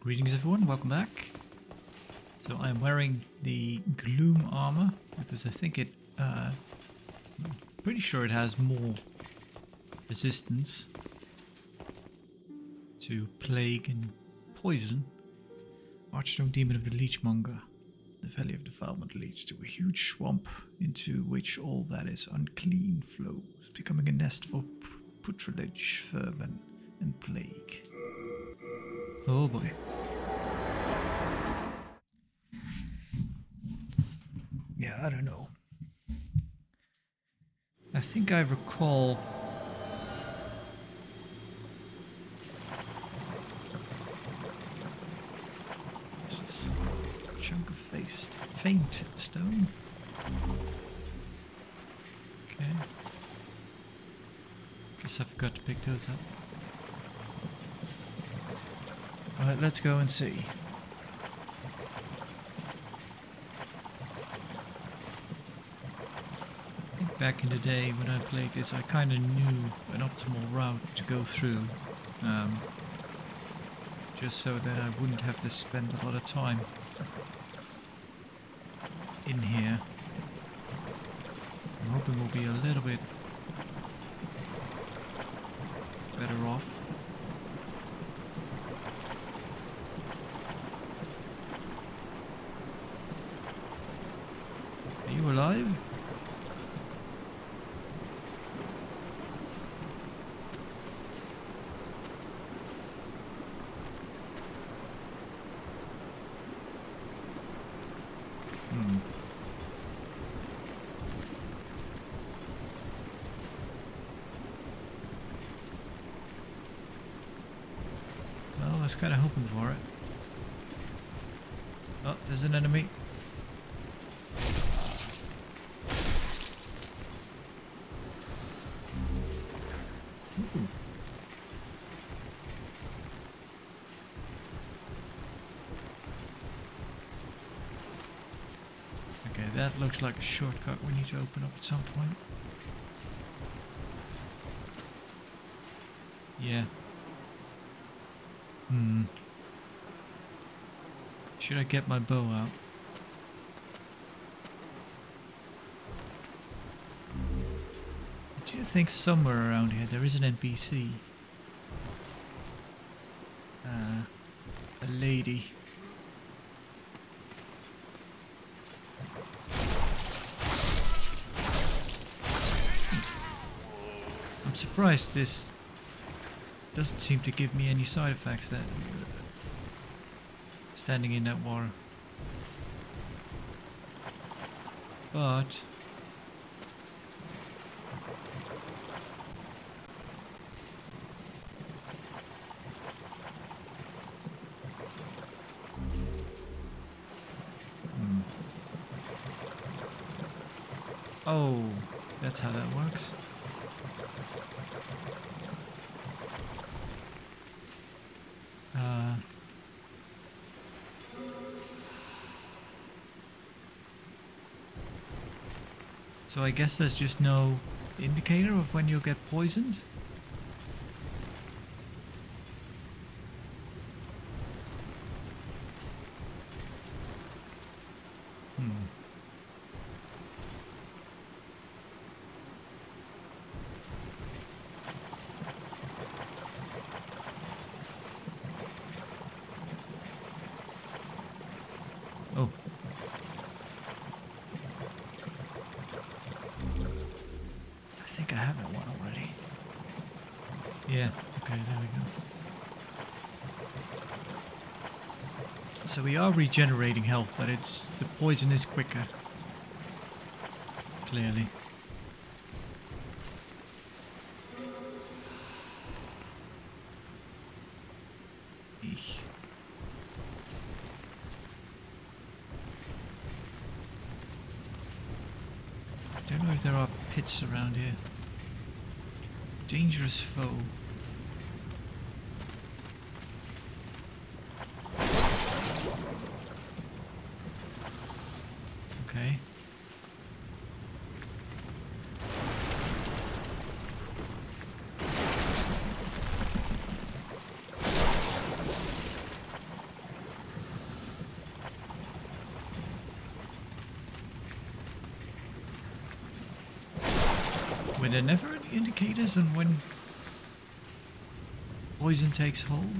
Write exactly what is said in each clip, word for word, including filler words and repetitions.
Greetings everyone, welcome back. So I'm wearing the Gloom armor because I think it, uh, I'm pretty sure it has more resistance to plague and poison. Archstone, Demon of the Leechmonger. The Valley of Defilement leads to a huge swamp into which all that is unclean flows, becoming a nest for putrilage, vermin, and plague. Oh boy. Yeah, I don't know. I think I recall this is a chunk of faced faint stone. Okay. Guess I forgot to pick those up. Alright, let's go and see. I think back in the day when I played this, I kind of knew an optimal route to go through. Um, just so that I wouldn't have to spend a lot of time in here. I'm hoping we'll be a little bit better off. Alive? Hmm. Well, I was kind of hoping for it. Oh, there's an enemy. Looks like a shortcut we need to open up at some point. Yeah. Hmm. Should I get my bow out? I do think somewhere around here there is an N P C. Uh, a lady. Surprised this doesn't seem to give me any side effects that standing in that water, but hmm. Oh, that's how that works. So I guess there's just no indicator of when you'll get poisoned? Hmm. Oh. I think I have that one already. Yeah, okay, there we go. So we are regenerating health, but it's the poison is quicker. Clearly. Eek. I don't know if there are pits around here. Dangerous foe. Okay. Were there never any indicators on when poison takes hold?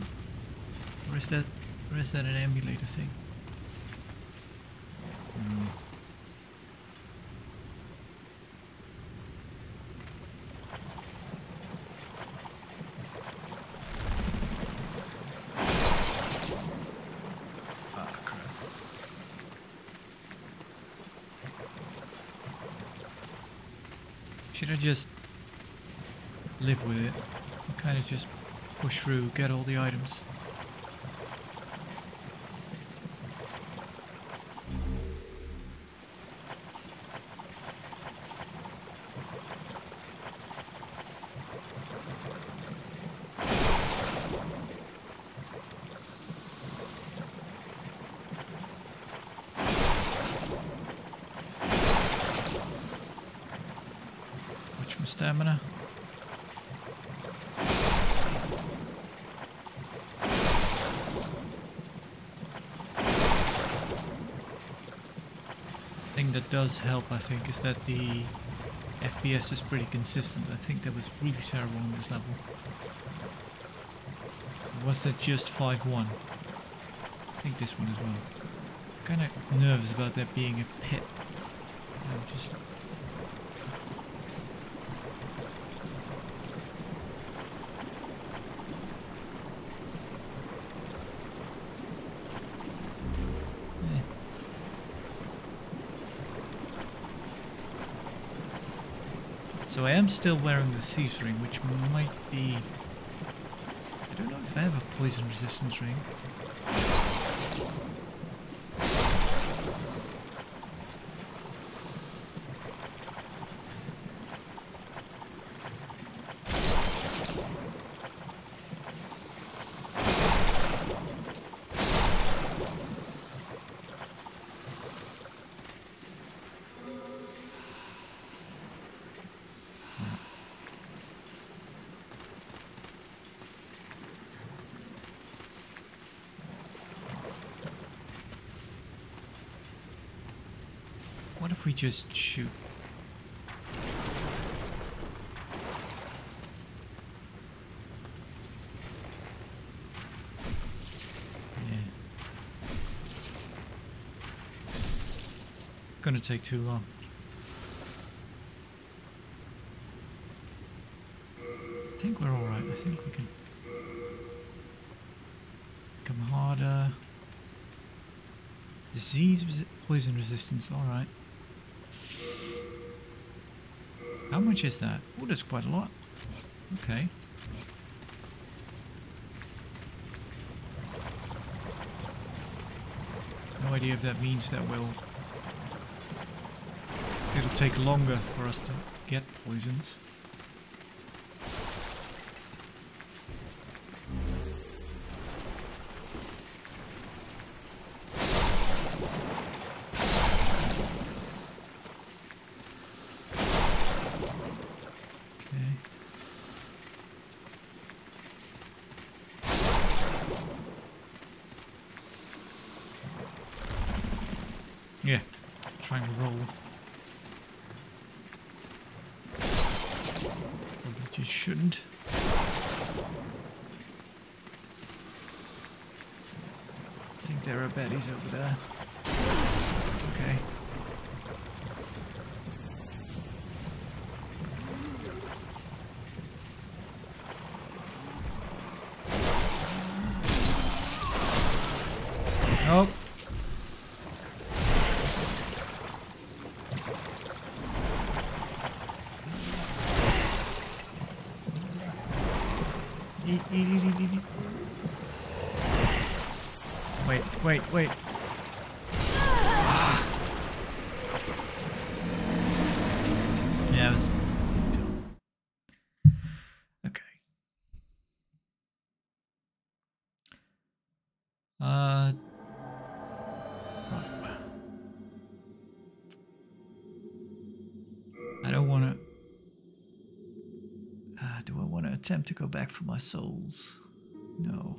Or is that, or is that an emulator thing? Mm. Should I just live with it? Kind of just push through, get all the items. Stamina. Thing that does help, I think, is that the F P S is pretty consistent. I think that was really terrible on this level. Was that just five one? I think this one as well. I'm kind of nervous about there being a pit. I'm just. So I am still wearing the Thieves Ring, which might be... I don't know if I have a Poison Resistance Ring. What if we just shoot? Yeah. Gonna take too long. I think we're alright, I think we can come harder. Disease was poison resistance, alright. How much is that? Oh, that's quite a lot. Okay. No idea if that means that we'll... it'll take longer for us to get poisoned. Yeah, trying to roll. Probably just shouldn't. I think there are baddies over there. Okay. Nope. Wait, wait, wait. Ah. Yeah, it was okay. Uh I don't wanna uh, do I wanna attempt to go back for my souls? No.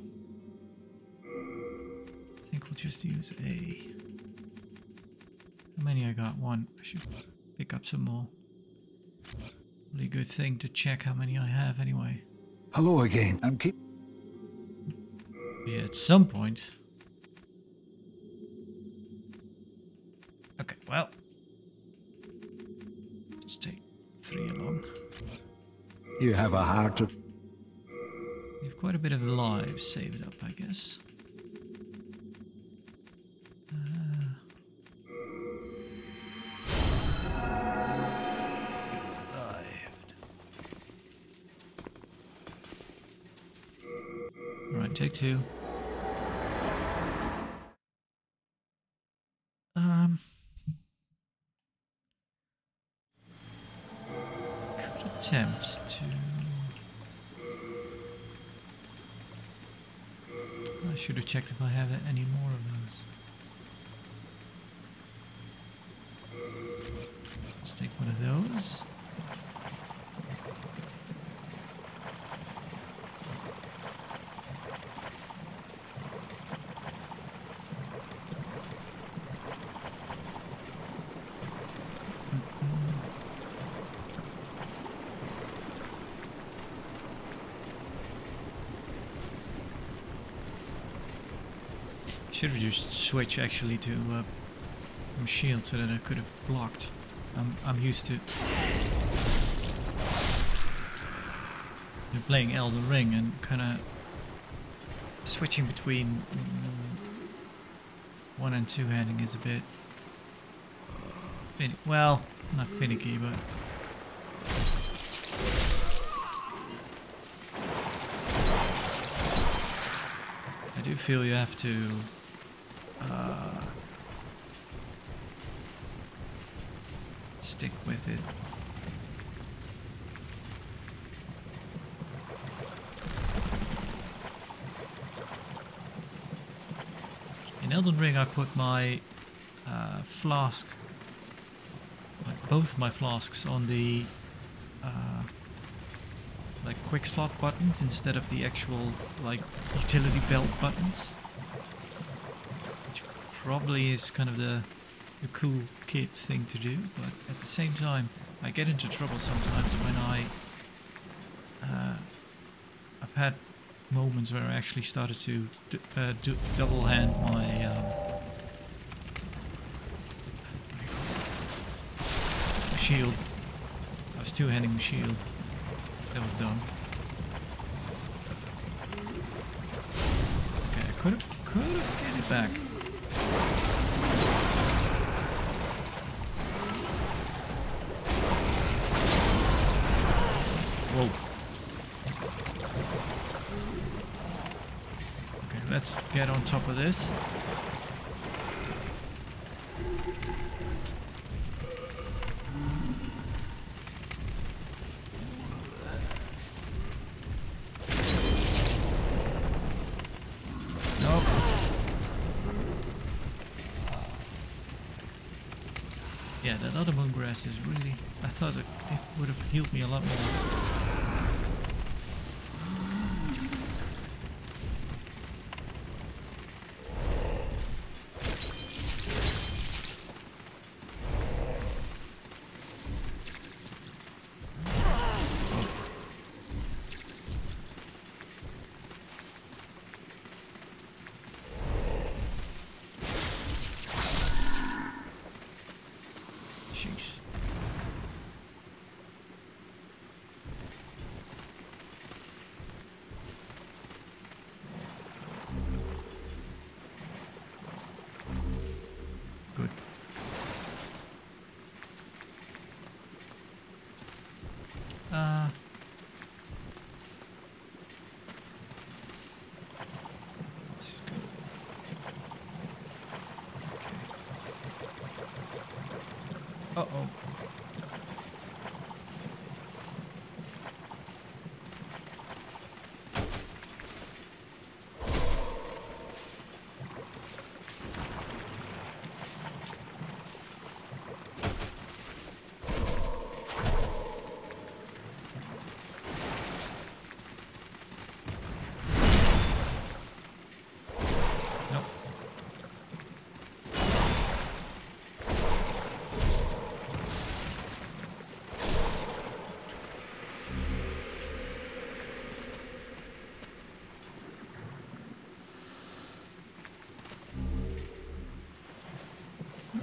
I think we'll just use a... how many I got? One. I should pick up some more. Probably a good thing to check how many I have anyway. Hello again. I'm keep. Yeah, at some point. Okay, well. Let's take three along. You have a heart of... You have quite a bit of lives saved up, I guess. Take two. Um, could attempt to. I should have checked if I have any more of those. Let's take one of those. Should have just switched actually to uh, my shield so that I could have blocked. I'm, I'm used to playing Elden Ring and kind of switching between um, one and two handing is a bit fin well, not finicky, but I do feel you have to. Uh, stick with it. In Elden Ring I put my uh, flask, like both my flasks on the uh, like quick slot buttons instead of the actual like utility belt buttons. Probably is kind of the, the cool kid thing to do, but at the same time, I get into trouble sometimes when I... Uh, I've had moments where I actually started to d uh, d double hand my... Um, my shield. I was two-handing the shield. That was dumb. Okay, I could've, could've get it back. Whoa. Okay, let's get on top of this. Is really, I thought it, it would have healed me a lot more. Oh. Jeez. Uh-oh.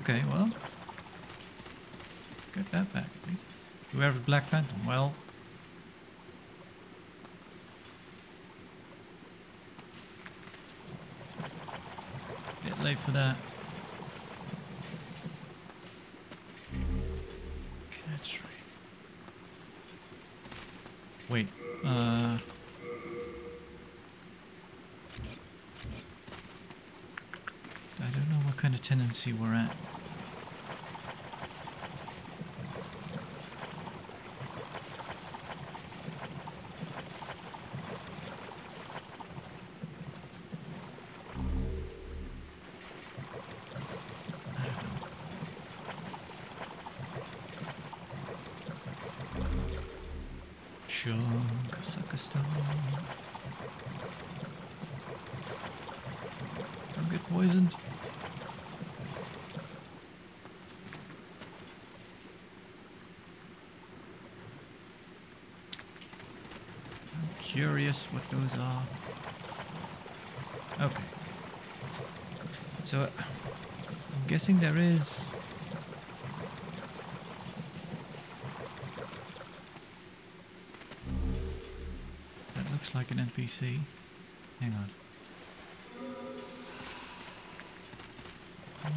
Okay, well. Get that back, please. You have a Black Phantom. Well. Bit late for that. Catch rate. Wait. Uh. I don't know what kind of tendency we're at. Curious what those are. Okay. So uh, I'm guessing there is. That looks like an N P C. Hang on. Uh,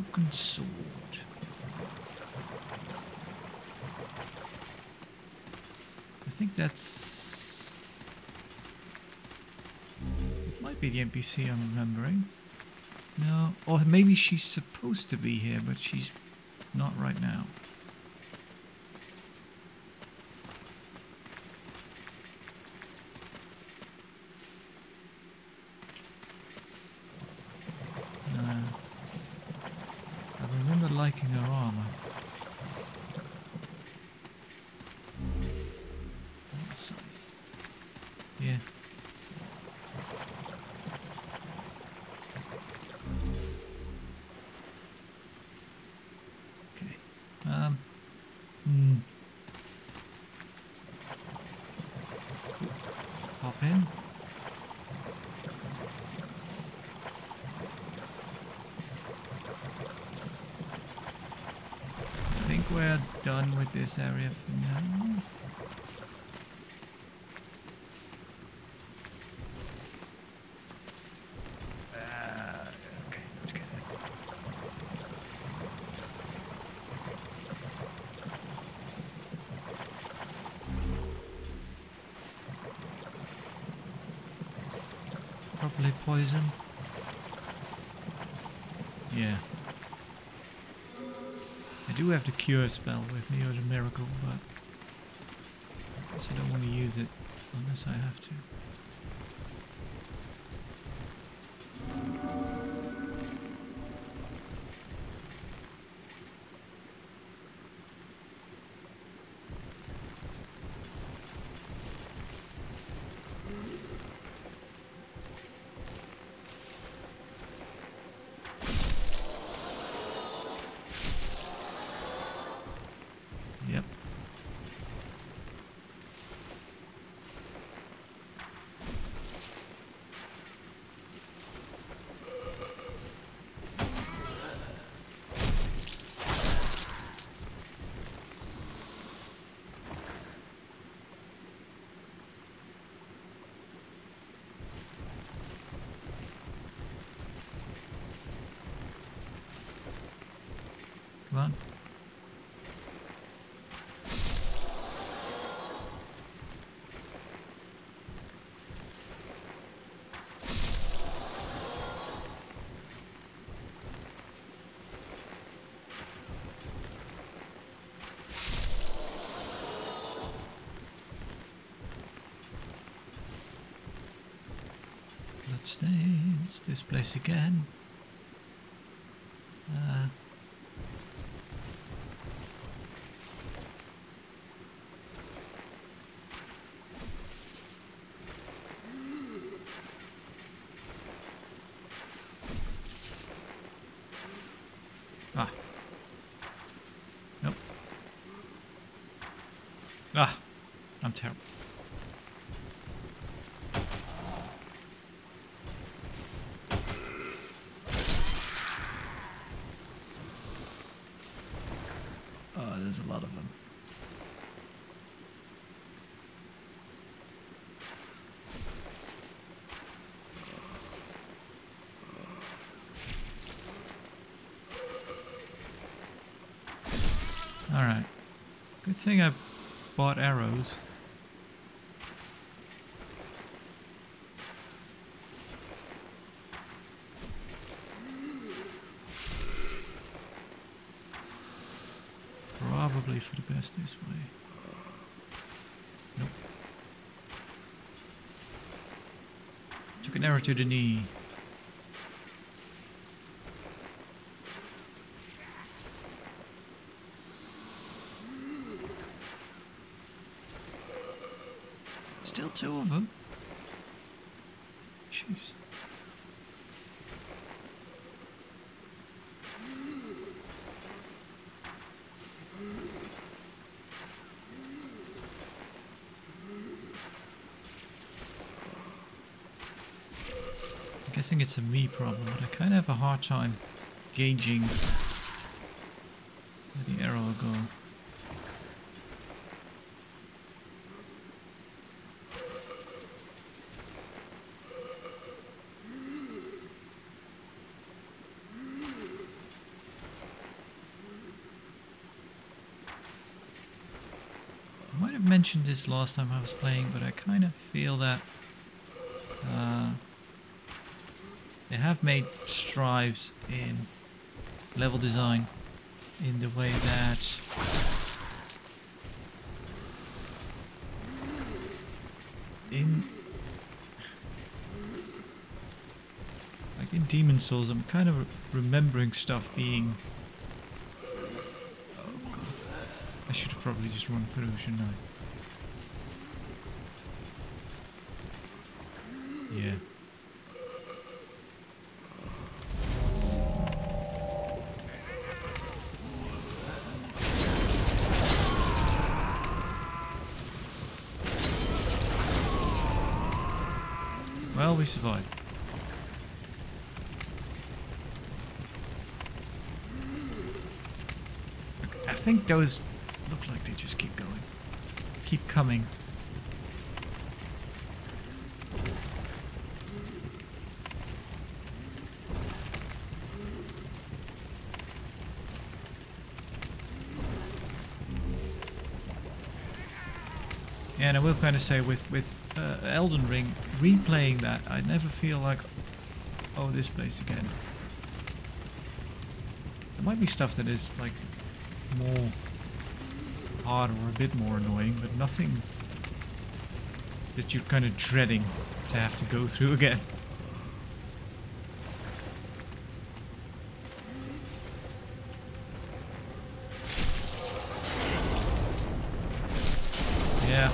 broken sword. I think that's... It might be the N P C I'm remembering. No, or maybe she's supposed to be here, but she's not right now. No. I remember liking her armor. Yeah. Okay. Um. Mm. Hop in. I think we're done with this area for now. Poison. Yeah. I do have the cure spell with me, or the miracle, but I guess I don't want to use it unless I have to. On. Blood stains this place again. Uh, Ah, I'm terrible. Good thing I bought arrows. Probably for the best this way. Nope. Took an arrow to the knee. Still two of them. Jeez. I think it's a me problem, but I kind of have a hard time gauging where the arrow will go. I might have mentioned this last time I was playing, but I kind of feel that uh, they have made strides in level design in the way that in like in Demon's Souls I'm kind of re remembering stuff being oh God. I should have probably just run through, shouldn't I? Yeah. We survived. I think those look like they just keep going. Keep coming. Yeah, and I will kind of say with with Uh, Elden Ring, replaying that, I never feel like, oh, this place again. There might be stuff that is like more hard or a bit more annoying, but nothing that you're kind of dreading to have to go through again. Yeah.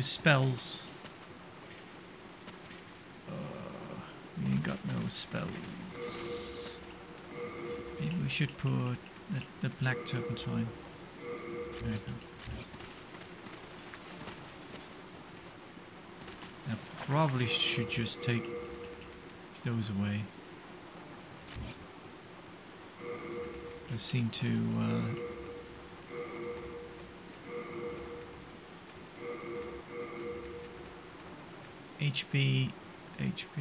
Spells. Uh, we ain't got no spells. Maybe we should put the, the black turpentine. Right now. I probably should just take those away. They seem to. Uh, H P, H P.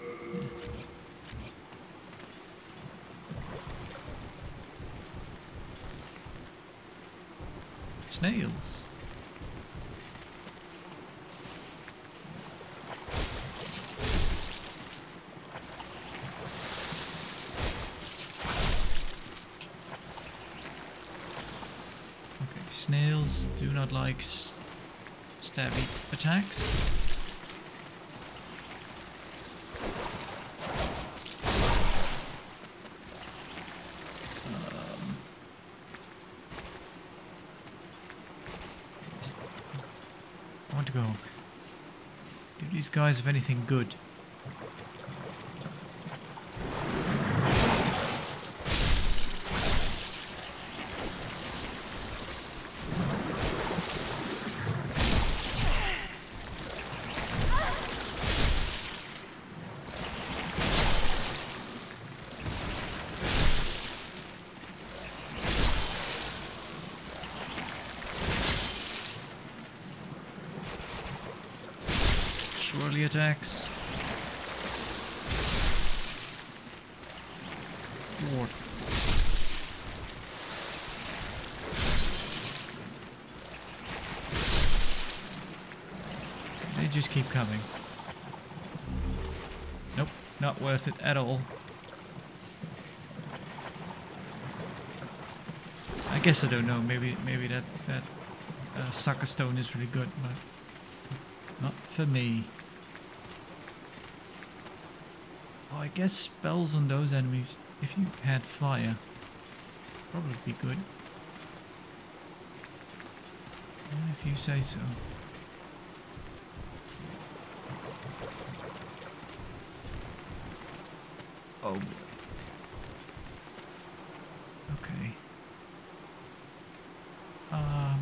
Yeah. Snails. Okay, snails do not like stabby attacks. Guys, if anything good. surely attacks. Lord. They just keep coming. Nope, not worth it at all. I guess I don't know, maybe maybe that, that uh, sucker stone is really good, but not for me. Oh, I guess spells on those enemies, if you had fire, probably be good. If you say so. Oh. Okay. Um.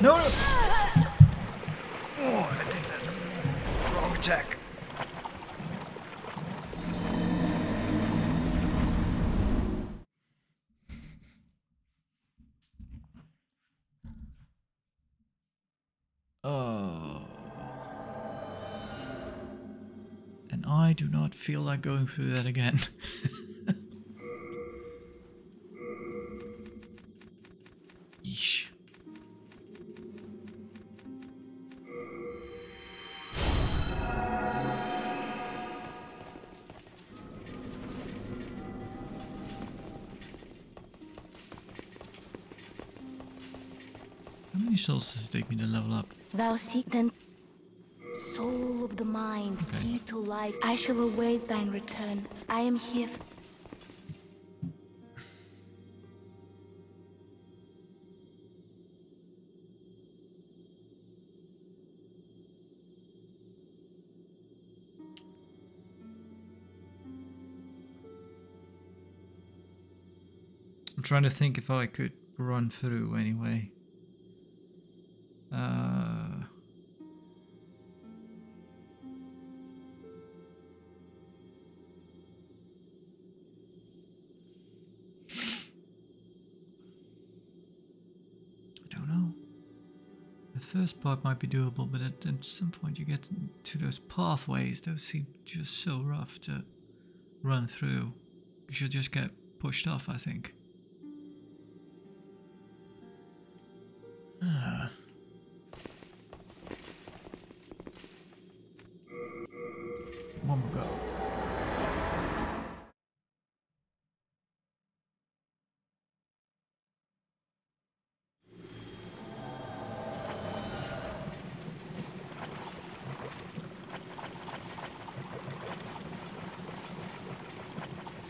No, no! Oh, I did that. Wrong attack. Oh. And I do not feel like going through that again. Souls to take me to level up. Thou seek then soul of the mind, okay. Key to life. I shall await thine return. I am here. For I'm trying to think if I could run through anyway. Uh, I don't know. The first part might be doable, but at, at some point you get to those pathways. Those seem just so rough to run through. You should just get pushed off, I think. Ah. One more go.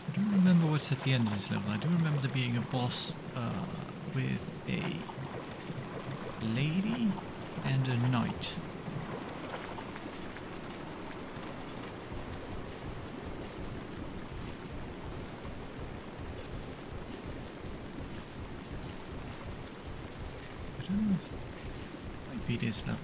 I don't remember what's at the end of this level. I do remember there being a boss uh, with a lady and a knight. This level.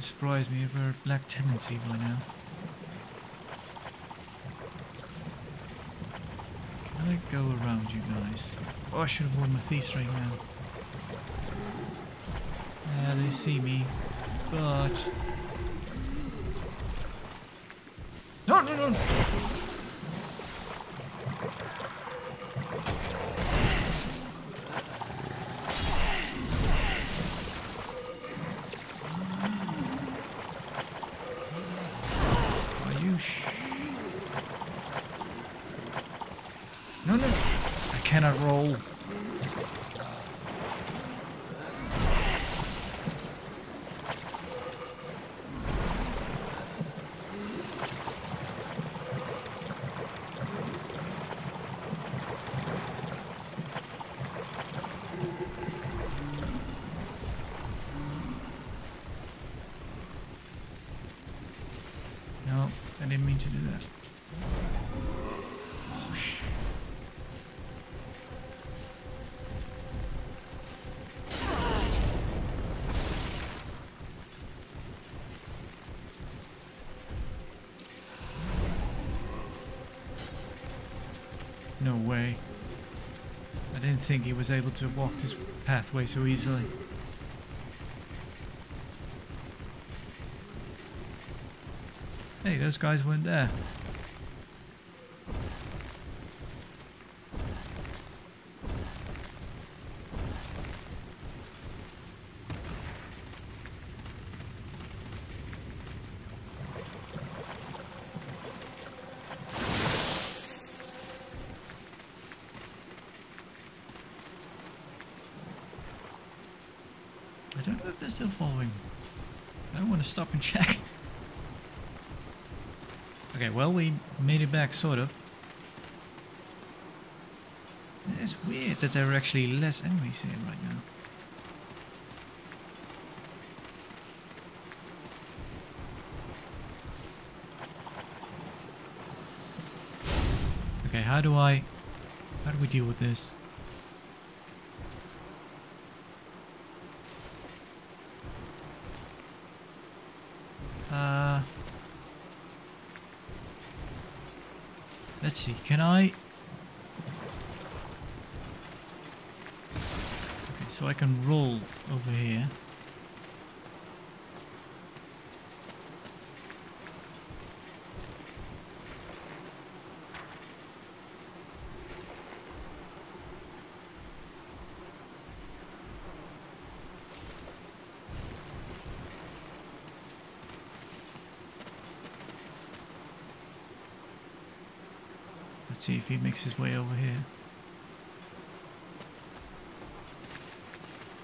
wouldn't surprise me if we're at Black Tendency by now. Can I go around you guys? Oh, I should have worn my thieves right now. Yeah, they see me, but... No, no, no! No way. I didn't think he was able to walk this pathway so easily. Hey, those guys weren't there. Stop and check. Okay, well, we made it back, sort of. It's weird that there are actually less enemies here right now. Okay, how do I... How do we deal with this? Let's see, can I... Okay, so I can roll over here. See if he makes his way over here.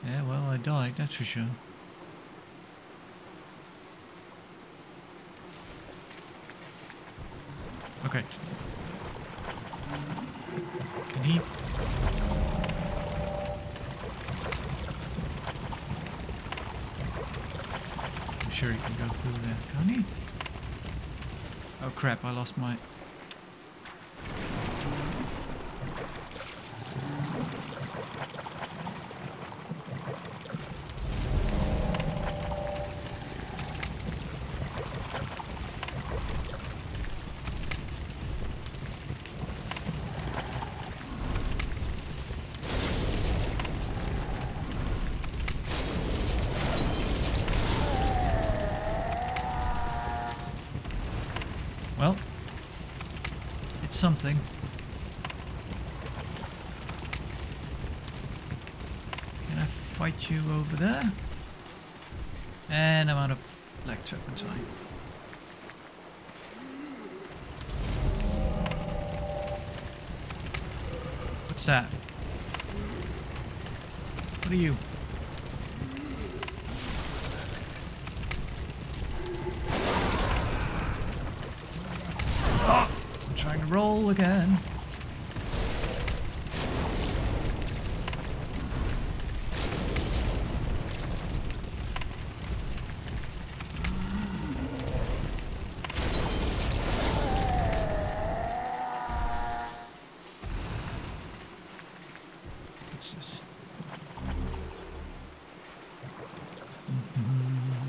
Yeah, well, I died, that's for sure. Okay. Can he... I'm sure he can go through there, can't he? Oh crap, I lost my... something. Can I fight you over there? And I'm out of black turpentine. What's that? What are you? Roll again. What's this? Mm-hmm.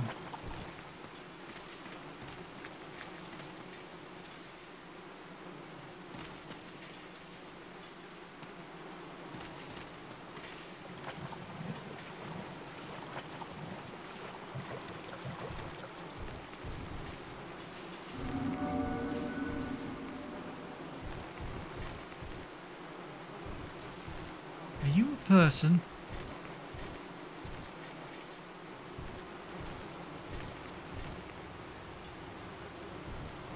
person.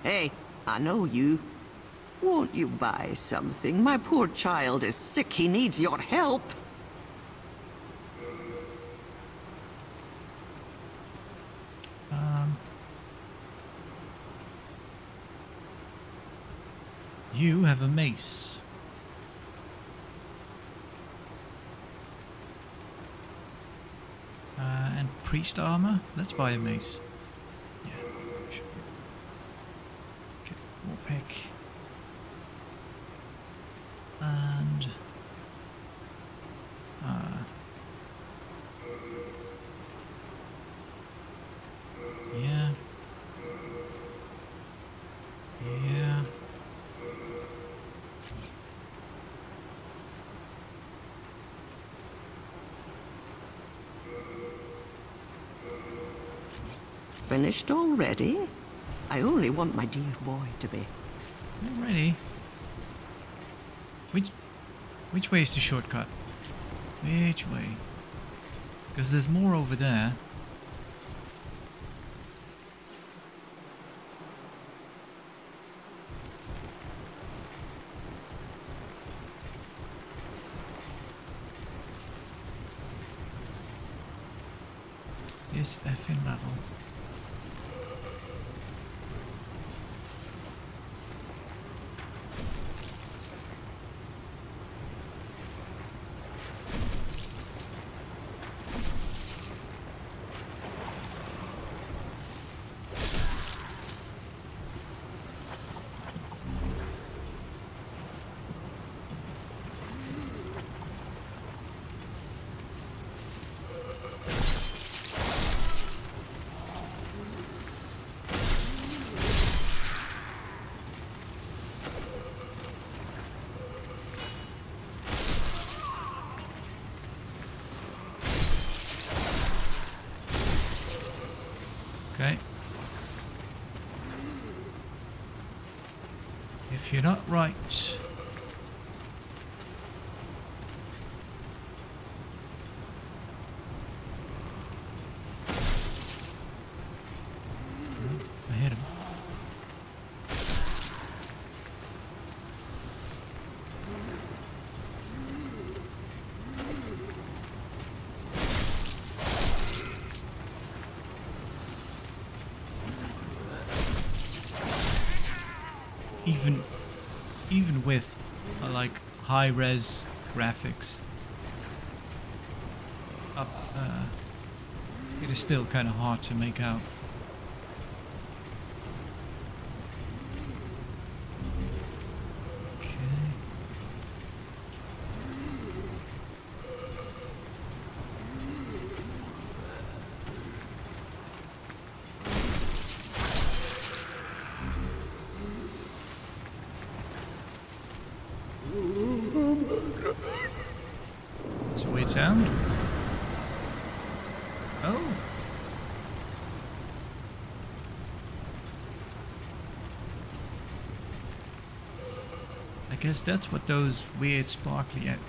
Hey, I know you. Won't you buy something? My poor child is sick. He needs your help. Um. You have a mace. Uh, and priest armor? Let's buy a mace. And uh, yeah, yeah, finished already? I only want my dear boy to be. Already? Which, which way is the shortcut? Which way? Because there's more over there. This effing level. You're not right. I hit him. Even Even with uh, like high-res graphics, up, uh, it is still kind of hard to make out. Sound? Oh. I guess that's what those weird sparkly at.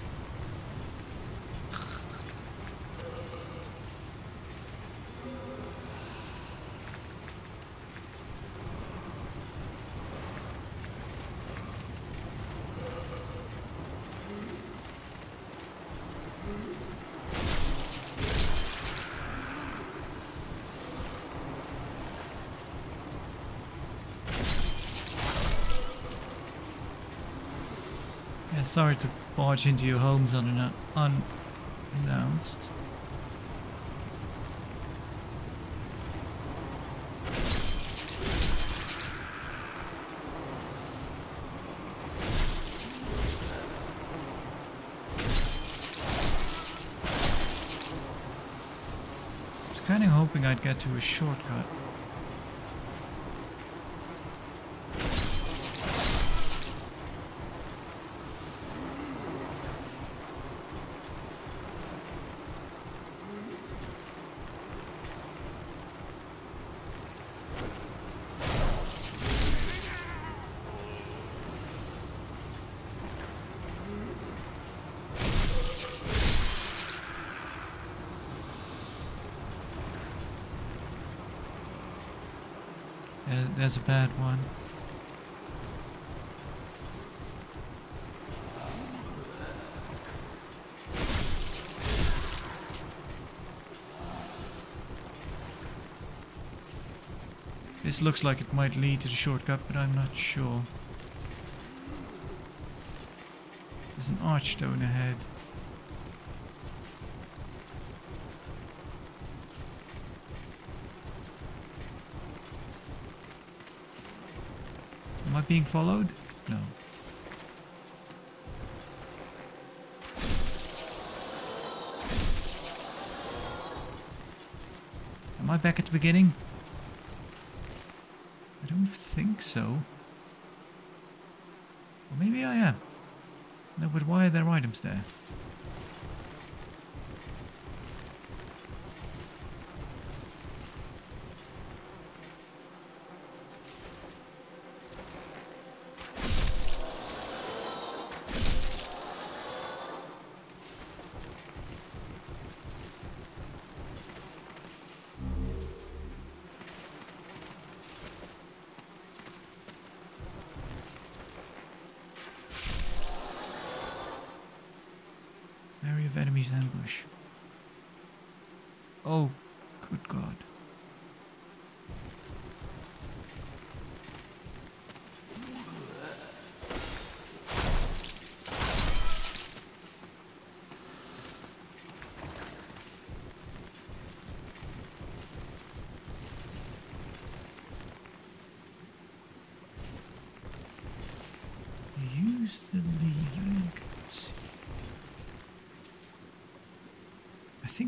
Sorry to barge into your homes un unannounced. I was kind of hoping I'd get to a shortcut. Yeah, that's a bad one. This looks like it might lead to the shortcut, but I'm not sure. There's an Archstone ahead. Am I being followed? No. Am I back at the beginning? I don't think so. Or maybe I am. No, but why are there items there?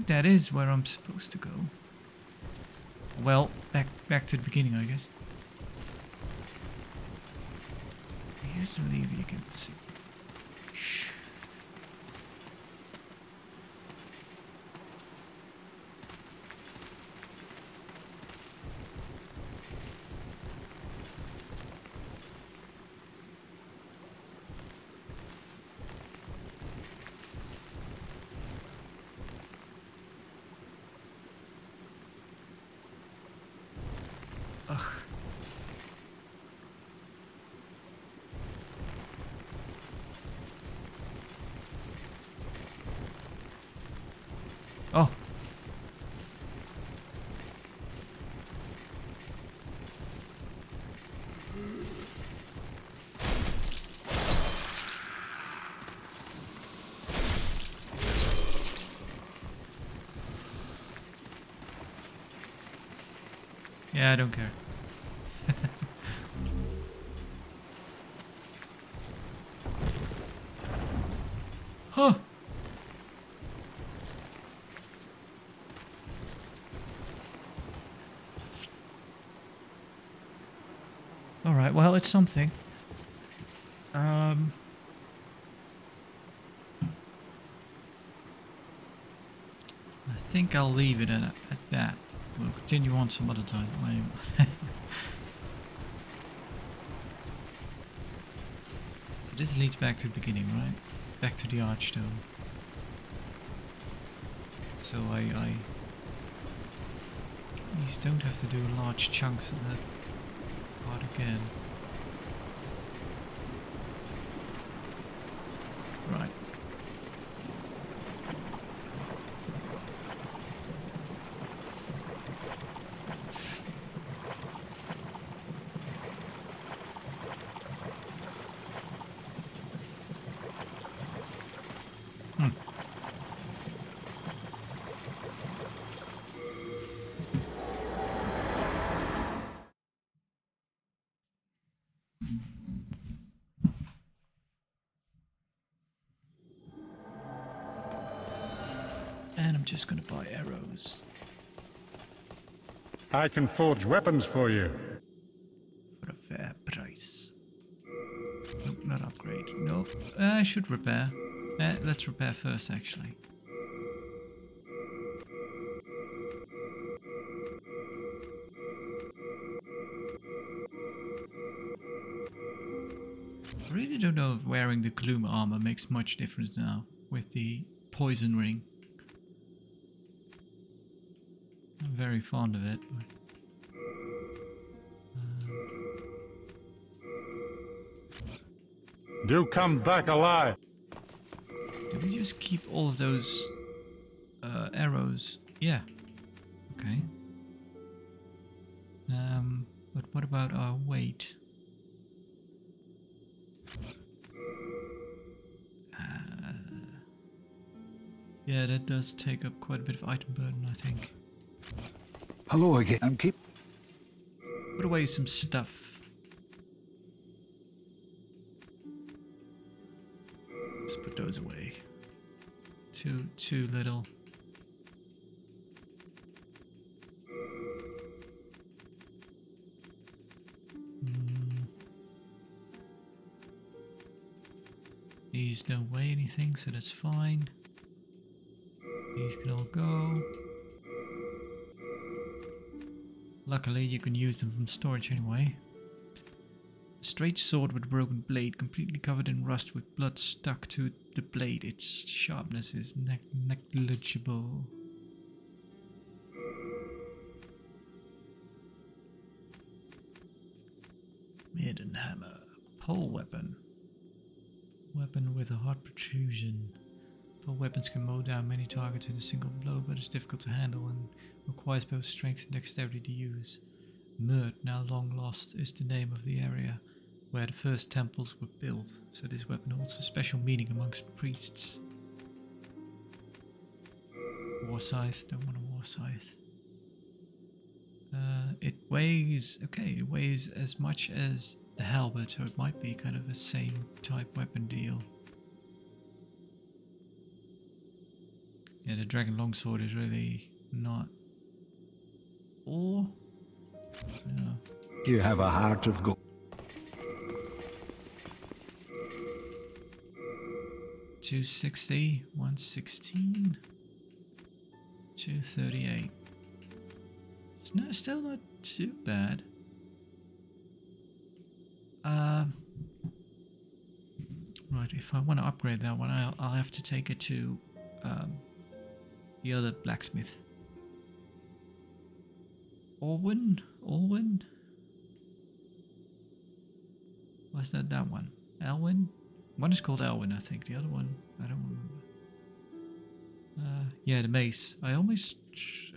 That is where I'm supposed to go. Well, back back to the beginning, I guess. I used to believe you can see. Shh. Yeah, I don't care. Huh! Alright, well, it's something. Um... I think I'll leave it at, at that. We'll continue on some other time. So this leads back to the beginning, right? Back to the Archstone. So I, I... These don't have to do large chunks of that part again. Right. Just gonna buy arrows. I can forge weapons for you. For a fair price. Nope, not upgrade. Nope. Uh, I should repair. Uh, let's repair first, actually. I really don't know if wearing the Gloom armor makes much difference now with the poison ring. Very fond of it. But, uh, Do come back alive. Did we just keep all of those uh, arrows? Yeah. Okay. Um, but what about our weight? Uh, yeah, that does take up quite a bit of item burden, I think. Hello again. I'm keep. Put away some stuff. Let's put those away. Too, too little. Mm. These don't weigh anything, so that's fine. These can all go. Luckily, you can use them from storage anyway. A straight sword with a broken blade, completely covered in rust with blood stuck to the blade. Its sharpness is neg negligible. Midden hammer. Pole weapon. Weapon with a hard protrusion. Pole weapons can mow down many targets in a single blow, but it's difficult to handle and requires both strength and dexterity to use. Murd, now long lost, is the name of the area where the first temples were built, so this weapon holds a special meaning amongst priests. Warscythe, don't want a Warscythe. Uh, it weighs, okay, it weighs as much as the halberd, so it might be kind of the same type weapon deal. Yeah, the dragon longsword is really not... Or... No. You have a heart of gold. two sixty, one sixteen, two thirty-eight. It's no, still not too bad. Um, right, if I want to upgrade that one, I'll, I'll have to take it to um, the other blacksmith. Elwyn? Elwyn? Was that that one? Elwyn? One is called Elwyn, I think. The other one, I don't remember. Uh, yeah, the mace. I almost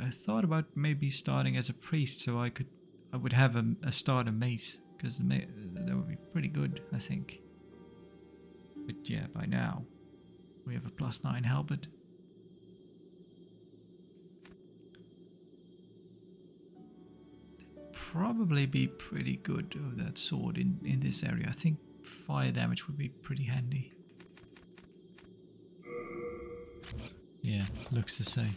I thought about maybe starting as a priest, so I could, I would have a, a starter mace, because the ma that would be pretty good, I think. But yeah, by now we have a plus nine halberd. Probably be pretty good of that sword in, in this area. I think fire damage would be pretty handy. Yeah, looks the same.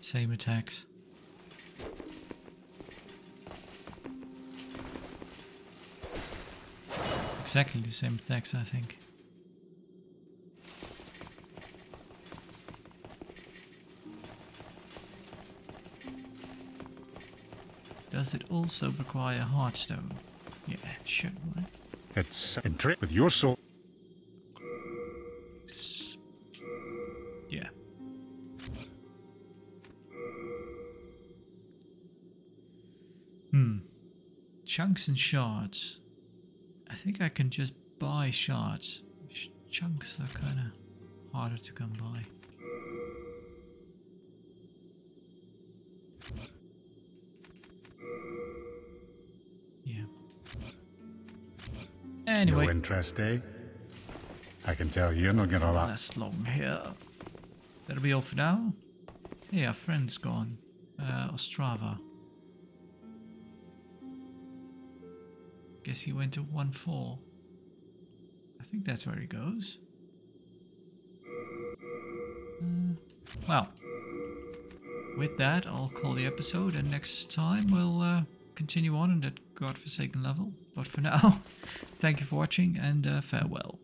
Same attacks. Exactly the same attacks, I think. Does it also require Heartstone? Yeah, it should, right? It's a trick with your soul. Yeah. Hmm. Chunks and shards. I think I can just buy shards. Sh chunks are kind of harder to come by. Anyway. No interest, eh? I can tell you're not gonna last. That's long here. That'll be all for now. Hey, our friend's gone. Uh, Ostrava. Guess he went to one four. I think that's where he goes. Uh, well. With that, I'll call the episode, and next time we'll uh, continue on in that godforsaken level. But for now, thank you for watching, and uh, farewell.